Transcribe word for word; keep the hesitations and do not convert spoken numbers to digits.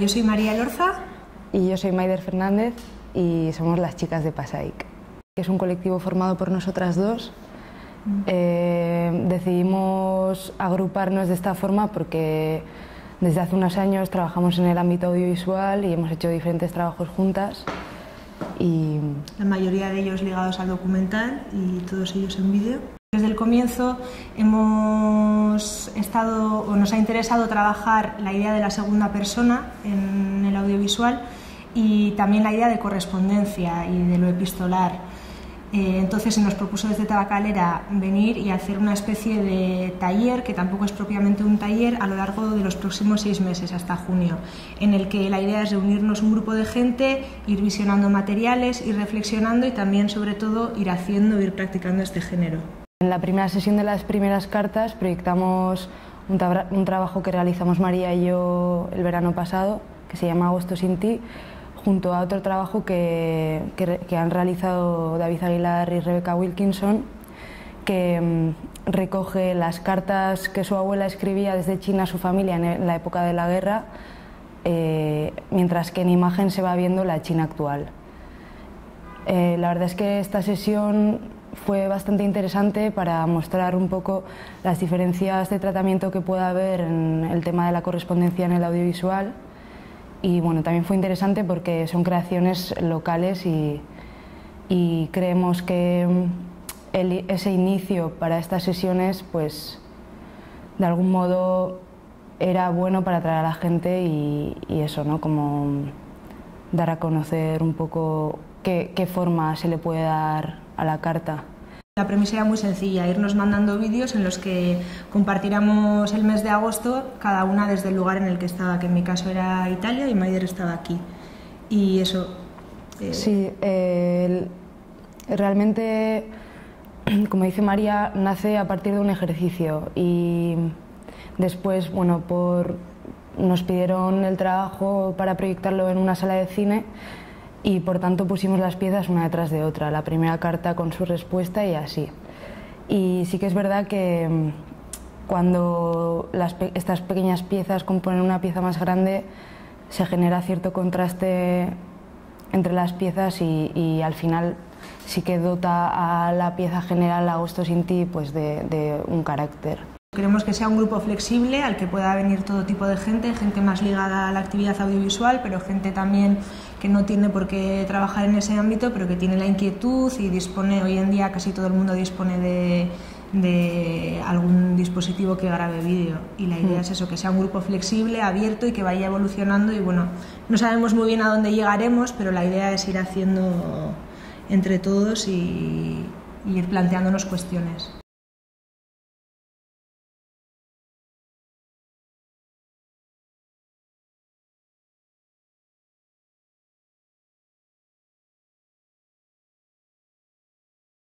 Yo soy María Elorza. Y yo soy Maider Fernández y somos Las Chicas de Pasaik. Es un colectivo formado por nosotras dos. Eh, decidimos agruparnos de esta forma porque desde hace unos años trabajamos en el ámbito audiovisual y hemos hecho diferentes trabajos juntas. Y la mayoría de ellos ligados al documental y todos ellos en vídeo. Desde el comienzo hemos estado, o nos ha interesado trabajar la idea de la segunda persona en el audiovisual y también la idea de correspondencia y de lo epistolar. Entonces se nos propuso desde Tabacalera venir y hacer una especie de taller, que tampoco es propiamente un taller, a lo largo de los próximos seis meses hasta junio, en el que la idea es reunirnos un grupo de gente, ir visionando materiales, ir reflexionando y también, sobre todo, ir haciendo, ir practicando este género. En la primera sesión de las primeras cartas proyectamos un, tabra, un trabajo que realizamos María y yo el verano pasado, que se llama Agosto sin ti, junto a otro trabajo que, que, que han realizado David Aguilar y Rebecca Wilkinson, que mmm, recoge las cartas que su abuela escribía desde China a su familia en la época de la guerra, eh, mientras que en imagen se va viendo la China actual. Eh, la verdad es que esta sesión fue bastante interesante para mostrar un poco las diferencias de tratamiento que pueda haber en el tema de la correspondencia en el audiovisual y bueno, también fue interesante porque son creaciones locales y, y creemos que el, ese inicio para estas sesiones pues de algún modo era bueno para atraer a la gente y, y eso, ¿no? Como dar a conocer un poco qué, qué forma se le puede dar a la carta. La premisa era muy sencilla, irnos mandando vídeos en los que compartiéramos el mes de agosto, cada una desde el lugar en el que estaba, que en mi caso era Italia y Maider estaba aquí. Y eso... Eh... Sí, eh, realmente, como dice María, nace a partir de un ejercicio y después, bueno, por, nos pidieron el trabajo para proyectarlo en una sala de cine y por tanto pusimos las piezas una detrás de otra, la primera carta con su respuesta y así. Y sí que es verdad que cuando las, estas pequeñas piezas componen una pieza más grande se genera cierto contraste entre las piezas y, y al final sí que dota a la pieza general Agosto sin ti pues de, de un carácter. Queremos que sea un grupo flexible al que pueda venir todo tipo de gente, gente más ligada a la actividad audiovisual, pero gente también que no tiene por qué trabajar en ese ámbito, pero que tiene la inquietud y dispone, hoy en día casi todo el mundo dispone de, de algún dispositivo que grabe vídeo. Y la idea es eso, que sea un grupo flexible, abierto y que vaya evolucionando. Y bueno, no sabemos muy bien a dónde llegaremos, pero la idea es ir haciendo entre todos y, y ir planteándonos cuestiones.